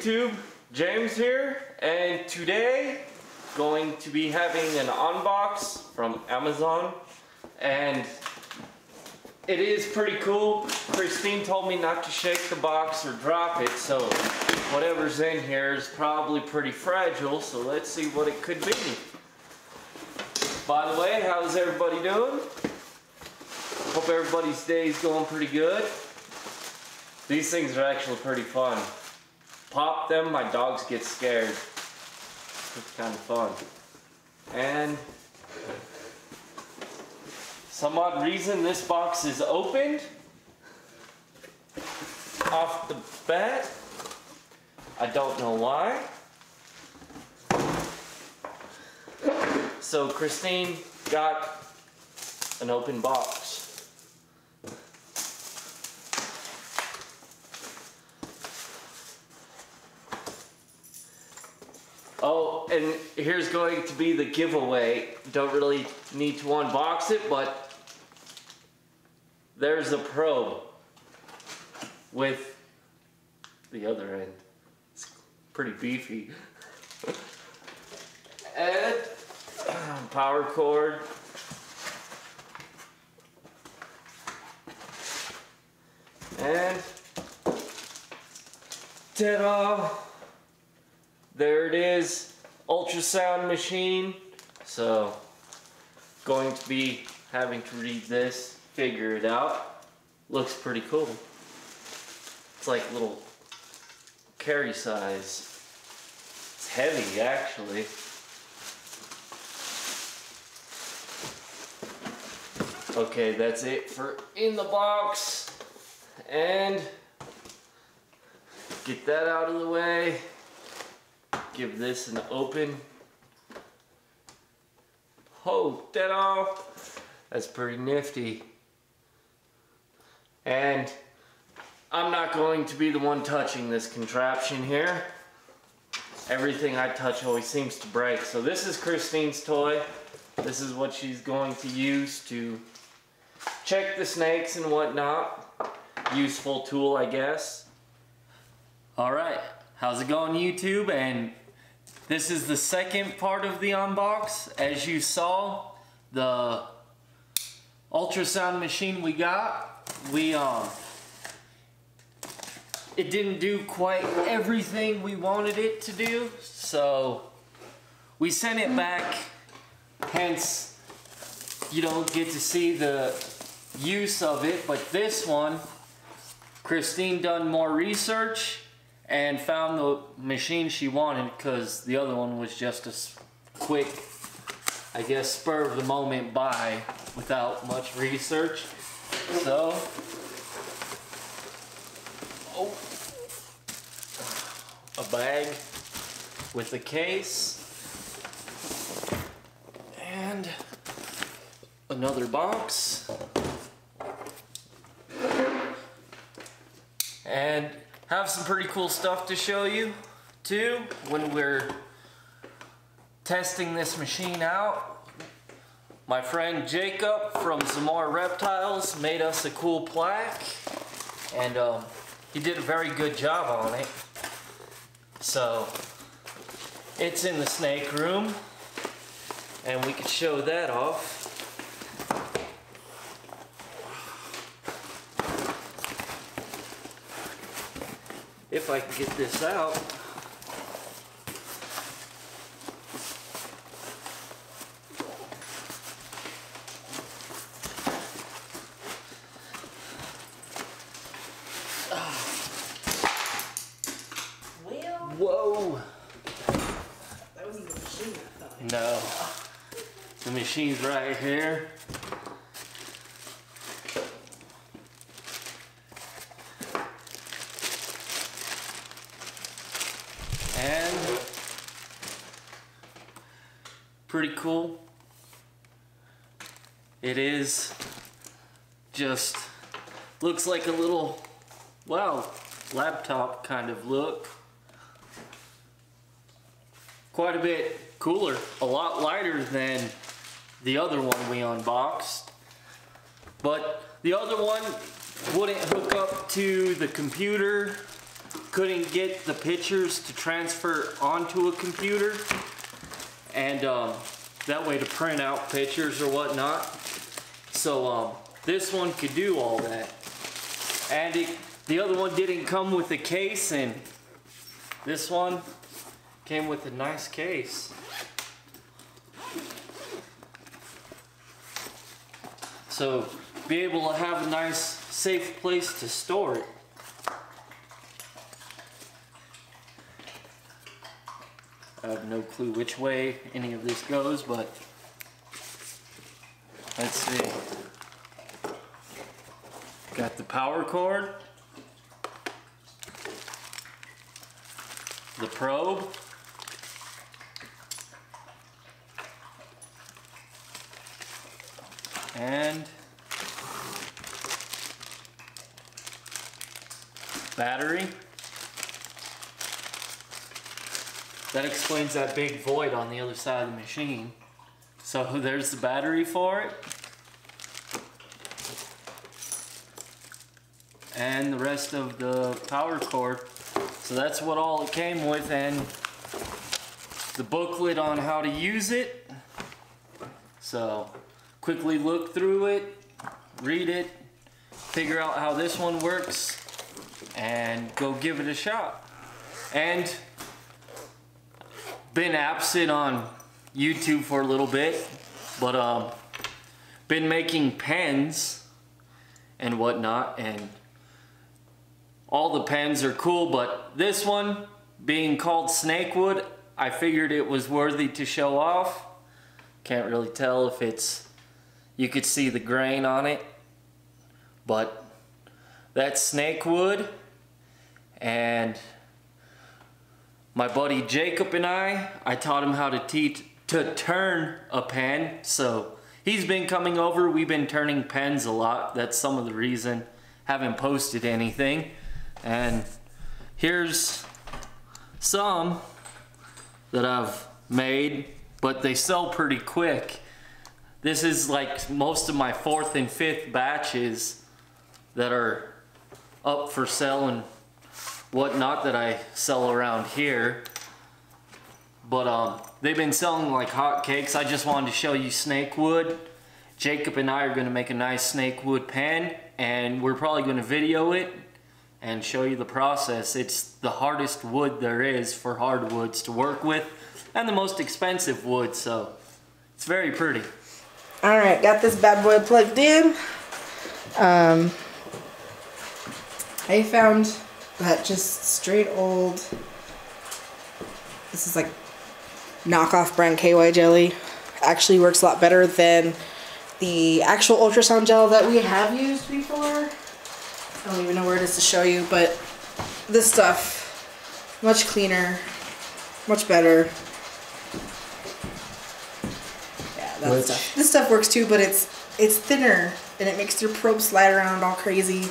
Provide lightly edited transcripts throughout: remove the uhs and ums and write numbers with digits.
YouTube, James here, and today going to be having an unbox from Amazon, and it is pretty cool. Christine told me not to shake the box or drop it, so whatever's in here is probably pretty fragile, so let's see what it could be. By the way, how's everybody doing? Hope everybody's day's going pretty good. These things are actually pretty fun. Pop them, my dogs get scared. It's kind of fun. And some odd reason this box is opened. Off the bat, I don't know why. So Christine got an open box. Oh, and here's going to be the giveaway. Don't really need to unbox it, but there's a probe with the other end. It's pretty beefy. And power cord. And ta-da! There it is, ultrasound machine. So, going to be having to read this, figure it out. Looks pretty cool. It's like little carry size. It's heavy, actually. Okay, that's it for in the box. And get that out of the way. Give this an open. Oh, ta-da! That's pretty nifty. And I'm not going to be the one touching this contraption here. Everything I touch always seems to break. So this is Christine's toy. This is what she's going to use to check the snakes and whatnot. Useful tool, I guess. All right. How's it going, YouTube? And this is the second part of the unbox. As you saw, the ultrasound machine we got, it didn't do quite everything we wanted it to do, so we sent it back. Hence, you don't get to see the use of it, but this one, Christine done more research and found the machine she wanted, because the other one was just a quick, I guess, spur of the moment buy without much research. So, oh, a bag with a case and another box. And have some pretty cool stuff to show you too when we're testing this machine out. My friend Jacob from Zamora Reptiles made us a cool plaque, and he did a very good job on it. So it's in the snake room, and we could show that off. If I can get this out. Whoa! That wasn't the machine, I thought. No. The machine's right here. And pretty cool. It is just looks like a little, well, laptop kind of look. Quite a bit cooler, a lot lighter than the other one we unboxed. But the other one wouldn't hook up to the computer couldn't get the pictures to transfer onto a computer, and that way to print out pictures or whatnot. So this one could do all that. And the other one didn't come with a case, and this one came with a nice case. So be able to have a nice safe place to store it. I have no clue which way any of this goes, but let's see. Got the power cord, the probe, and battery. That explains that big void on the other side of the machine. So there's the battery for it. And the rest of the power cord. So that's what all it came with, and the booklet on how to use it. So quickly look through it, read it, figure out how this one works, and go give it a shot. And been absent on YouTube for a little bit, but been making pens and whatnot, and all the pens are cool, but this one, being called Snakewood, I figured it was worthy to show off. Can't really tell if it's, you could see the grain on it, but that's Snakewood. And my buddy Jacob and I taught him how to turn a pen, so he's been coming over. We've been turning pens a lot. That's some of the reason I haven't posted anything. And here's some that I've made, but they sell pretty quick. This is like most of my 4th and 5th batches that are up for sale and whatnot that I sell around here. But they've been selling like hotcakes. I just wanted to show you Snakewood. Jacob and I are gonna make a nice Snakewood pen, and we're probably gonna video it and show you the process. It's the hardest wood there is for hardwoods to work with, and the most expensive wood, so it's very pretty. Alright, got this bad boy plugged in. I found that just straight old, this is like knockoff brand KY jelly. Actually works a lot better than the actual ultrasound gel that we have used before. I don't even know where it is to show you, but this stuff, much cleaner, much better. Yeah, that stuff. This stuff works too, but it's thinner, and it makes your probe slide around all crazy,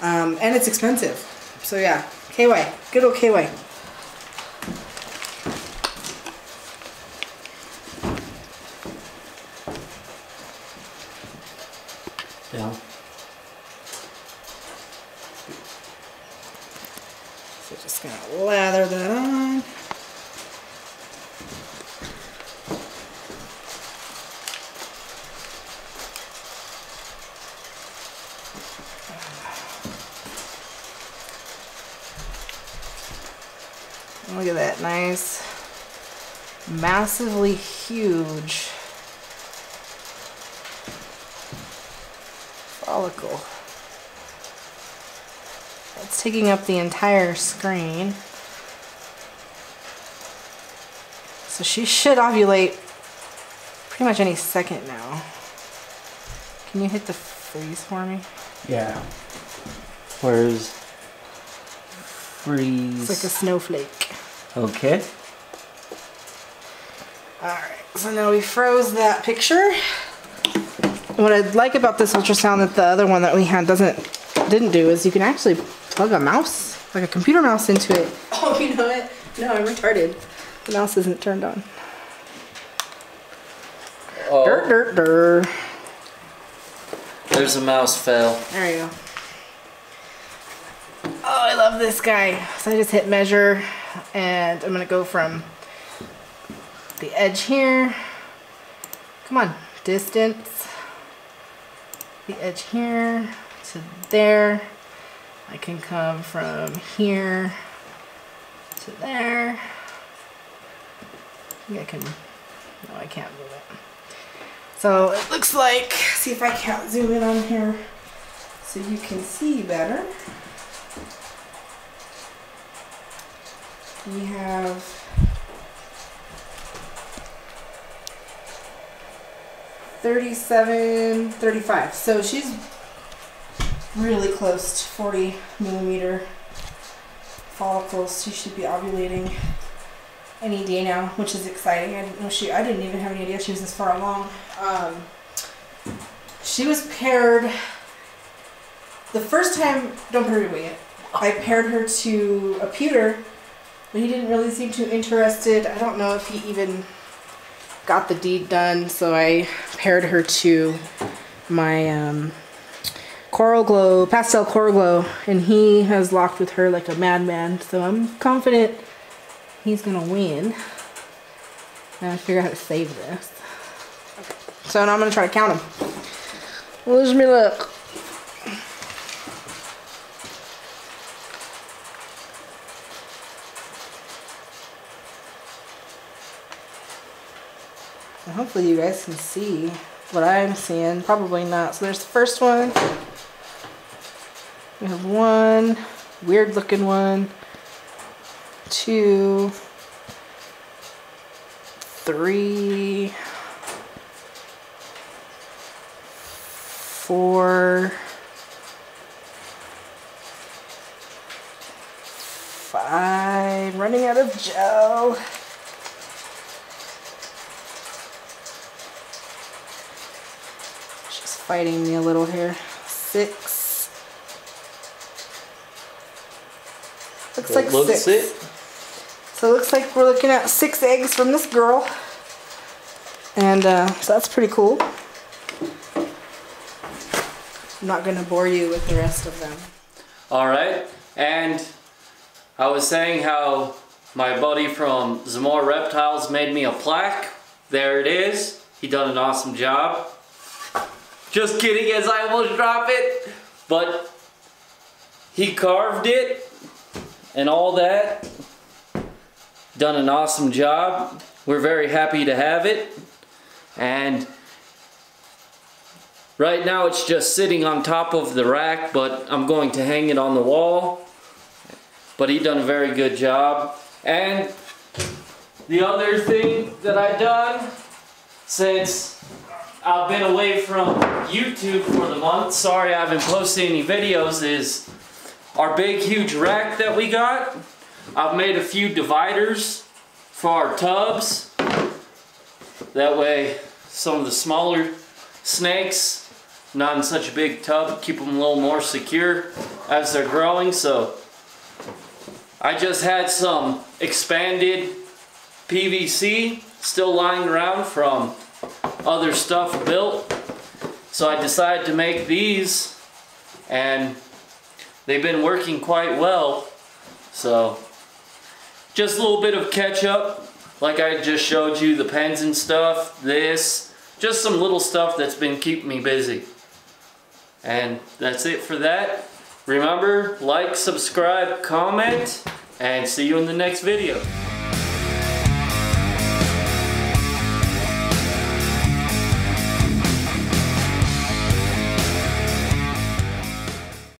and it's expensive. So yeah, KY, good old KY. Yeah. So just gonna lather that on. Look at that nice, massively huge follicle. It's taking up the entire screen. So she should ovulate pretty much any second now. Can you hit the freeze for me? Yeah. Where's freeze? It's like a snowflake. Okay. Alright, so now we froze that picture. What I like about this ultrasound that the other one that we had didn't do is you can actually plug a mouse, like a computer mouse, into it. Oh, you know it? No, I'm retarded. The mouse isn't turned on. Oh. Dur, dur, dur. There's a mouse fail. There you go. I love this guy. So I just hit measure and I'm gonna go from the edge here. Come on, distance. The edge here to there. I can come from here to there. I think I can, no, I can't move it. So it looks like, see if I can't zoom in on here so you can see better. We have $37.35. So she's really close to 40 millimeter follicles. She should be ovulating any day now, which is exciting. I didn't know I didn't even have any idea she was this far along. She was paired the first time. Don't hurry me yet. I paired her to a pewter, but he didn't really seem too interested. I don't know if he even got the deed done, so I paired her to my Coral Glow, Pastel Coral Glow, and he has locked with her like a madman, so I'm confident he's gonna win. Now I figure out how to save this. Okay. So now I'm gonna try to count them. Wish me luck. Hopefully you guys can see what I'm seeing. Probably not. So there's the first one. We have one weird looking one, 2, 3, 4, 5. I'm running out of gel. 6. Looks like 6. So it looks like we're looking at 6 eggs from this girl. And so that's pretty cool. I'm not going to bore you with the rest of them. Alright, and I was saying how my buddy from Zamora Reptiles made me a plaque. There it is. He done an awesome job. Just kidding, as I almost dropped it, but he carved it and all that. Done an awesome job. We're very happy to have it. And right now it's just sitting on top of the rack, but I'm going to hang it on the wall. But he done a very good job. And the other thing that I done since I've been away from YouTube for the month, sorry I haven't posted any videos, is our big huge rack that we got. I've made a few dividers for our tubs. That way some of the smaller snakes, not in such a big tub, keep them a little more secure as they're growing. So I just had some expanded PVC still lying around from other stuff built, so I decided to make these, and they've been working quite well. So just a little bit of catch up, like I just showed you the pens and stuff, this, just some little stuff that's been keeping me busy. And that's it for that. Remember, like, subscribe, comment, and see you in the next video.